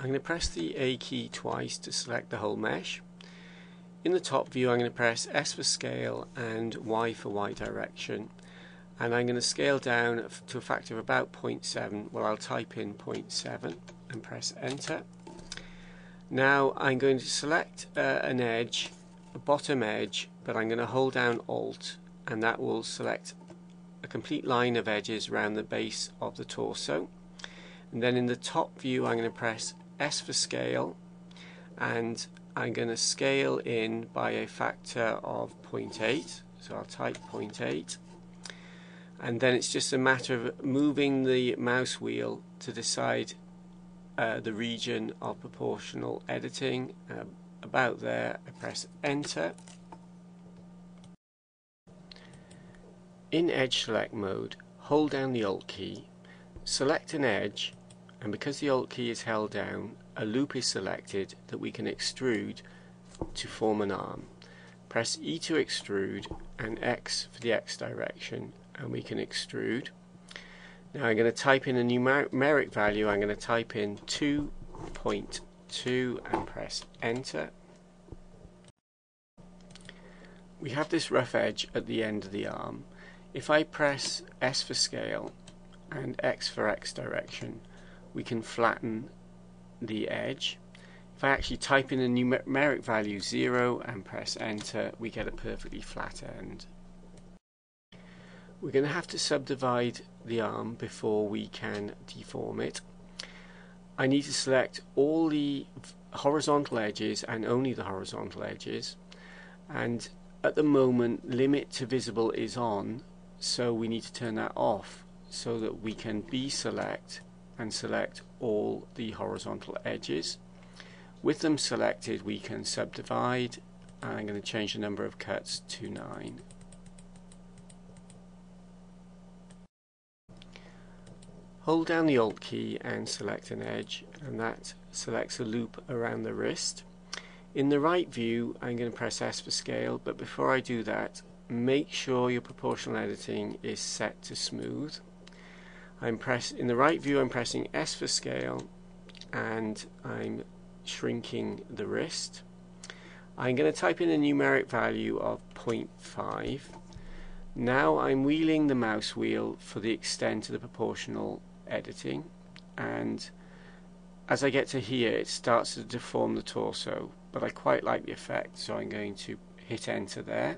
I'm going to press the A key twice to select the whole mesh. In the top view I'm going to press S for scale and Y for Y direction, and I'm going to scale down to a factor of about 0.7. well, I'll type in 0.7 and press enter. Now I'm going to select an edge, a bottom edge, but I'm going to hold down Alt and that will select a complete line of edges around the base of the torso. And then in the top view I'm going to press S for scale and I'm going to scale in by a factor of 0.8, so I'll type 0.8, and then it's just a matter of moving the mouse wheel to decide the region of proportional editing. About there, I press enter. In edge select mode, hold down the Alt key, select an edge, and because the Alt key is held down, a loop is selected that we can extrude to form an arm. Press E to extrude and X for the X direction, and we can extrude. Now I'm going to type in a numeric value. I'm going to type in 2.2 and press enter. We have this rough edge at the end of the arm. If I press S for scale and X for X direction, we can flatten the edge. If I actually type in a numeric value 0 and press enter, we get a perfectly flat end. We're going to have to subdivide the arm before we can deform it. I need to select all the horizontal edges and only the horizontal edges, and at the moment limit to visible is on, so we need to turn that off so that we can deselect and select all the horizontal edges. With them selected we can subdivide, and I'm going to change the number of cuts to 9. Hold down the Alt key and select an edge, and that selects a loop around the wrist. In the right view I'm going to press S for scale, but before I do that make sure your proportional editing is set to smooth. In the right view I'm pressing S for scale and I'm shrinking the wrist. I'm going to type in a numeric value of 0.5. Now I'm wheeling the mouse wheel for the extent of the proportional editing, and as I get to here it starts to deform the torso, but I quite like the effect, so I'm going to hit enter there.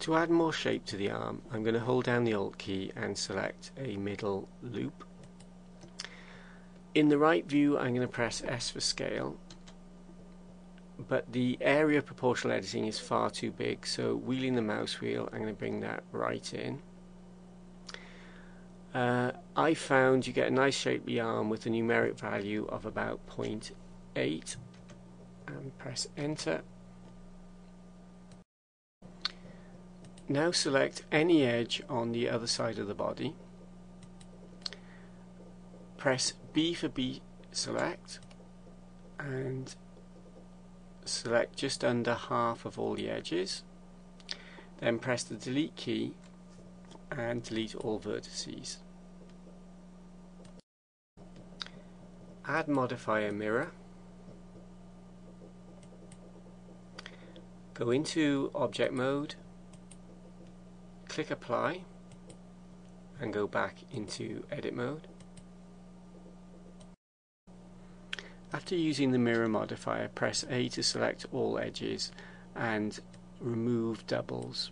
To add more shape to the arm I'm going to hold down the Alt key and select a middle loop. In the right view I'm going to press S for scale, but the area of proportional editing is far too big, so wheeling the mouse wheel I'm going to bring that right in. I found you get a nice shapely arm with a numeric value of about 0.8 and press enter. Now select any edge on the other side of the body. Press B for B select and select just under half of all the edges, then press the delete key and delete all vertices. Add modifier mirror, go into object mode, click apply and go back into edit mode. After using the mirror modifier, press A to select all edges and remove doubles.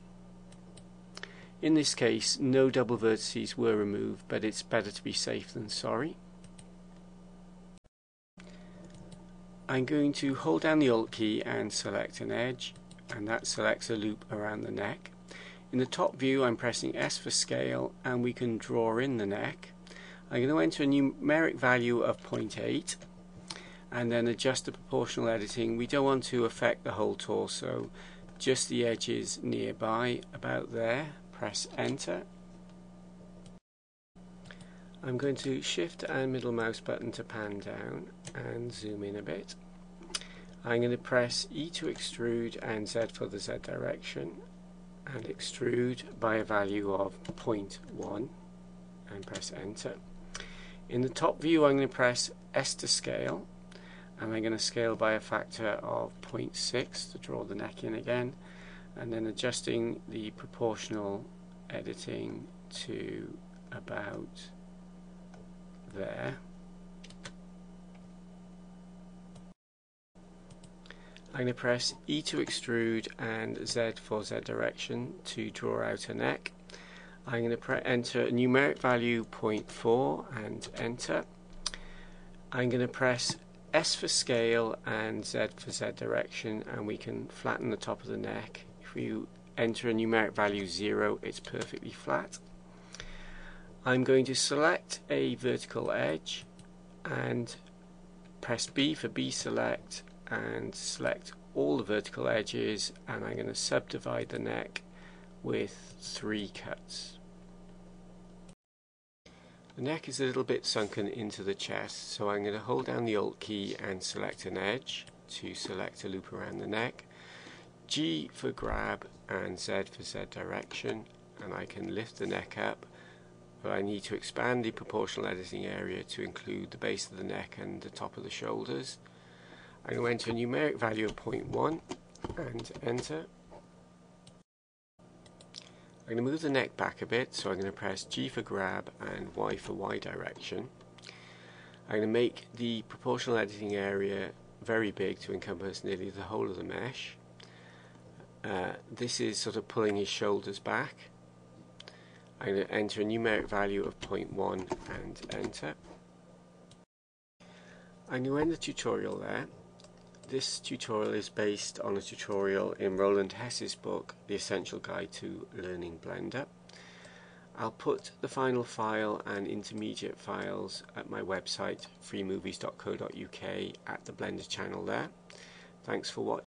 In this case no double vertices were removed, but it's better to be safe than sorry. I'm going to hold down the Alt key and select an edge, and that selects a loop around the neck. In the top view I'm pressing S for scale and we can draw in the neck. I'm going to enter a numeric value of 0.8 and then adjust the proportional editing. We don't want to affect the whole torso, just the edges nearby, about there. Press enter. I'm going to shift and middle mouse button to pan down and zoom in a bit. I'm going to press E to extrude and Z for the Z direction and extrude by a value of 0.1 and press enter. In the top view, I'm going to press S to scale, and I'm going to scale by a factor of 0.6 to draw the neck in again, and then adjusting the proportional editing to about there. I'm going to press E to extrude and Z for Z direction to draw out a neck. I'm going to enter a numeric value 0.4 and enter. I'm going to press S for scale and Z for Z direction, and we can flatten the top of the neck. If you enter a numeric value 0, it's perfectly flat. I'm going to select a vertical edge and press B for B select, and select all the vertical edges, and I'm going to subdivide the neck with 3 cuts. The neck is a little bit sunken into the chest, so I'm going to hold down the Alt key and select an edge to select a loop around the neck, G for grab and Z for Z direction, and I can lift the neck up, but I need to expand the proportional editing area to include the base of the neck and the top of the shoulders. I'm going to enter a numeric value of 0.1 and enter. I'm going to move the neck back a bit, so I'm going to press G for grab and Y for Y direction. I'm going to make the proportional editing area very big to encompass nearly the whole of the mesh. This is sort of pulling his shoulders back. I'm going to enter a numeric value of 0.1 and enter. I'm going to end the tutorial there. This tutorial is based on a tutorial in Roland Hess's book, The Essential Guide to Learning Blender. I'll put the final file and intermediate files at my website, freemovies.co.uk, at the Blender channel there. Thanks for watching.